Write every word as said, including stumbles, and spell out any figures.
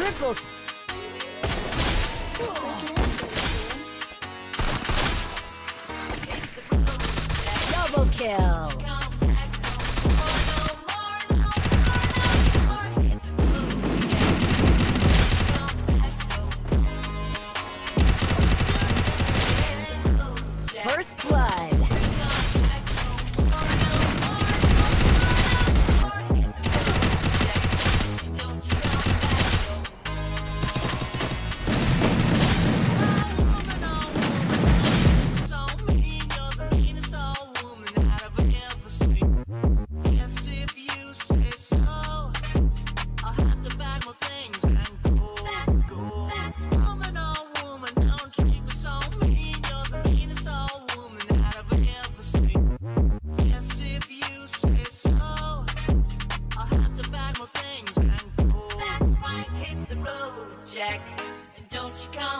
triple. Double kill. First blood. Jack, and don't you come.